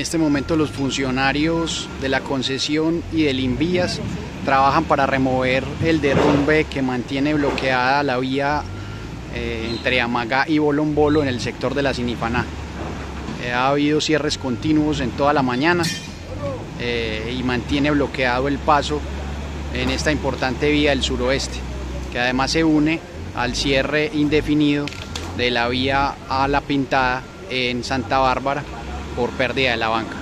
En este momento los funcionarios de la concesión y del Invías trabajan para remover el derrumbe que mantiene bloqueada la vía entre Amagá y Bolombolo en el sector de la Sinipaná. Ha habido cierres continuos en toda la mañana y mantiene bloqueado el paso en esta importante vía del suroeste, que además se une al cierre indefinido de la vía a La Pintada en Santa Bárbara por pérdida de la banca.